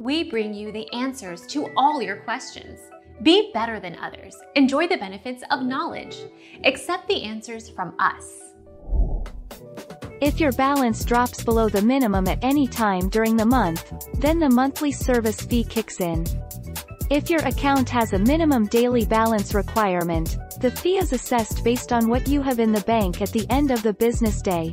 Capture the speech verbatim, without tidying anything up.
We bring you the answers to all your questions. Be better than others. Enjoy the benefits of knowledge. Accept the answers from us. If your balance drops below the minimum at any time during the month, then the monthly service fee kicks in. If your account has a minimum daily balance requirement, the fee is assessed based on what you have in the bank at the end of the business day.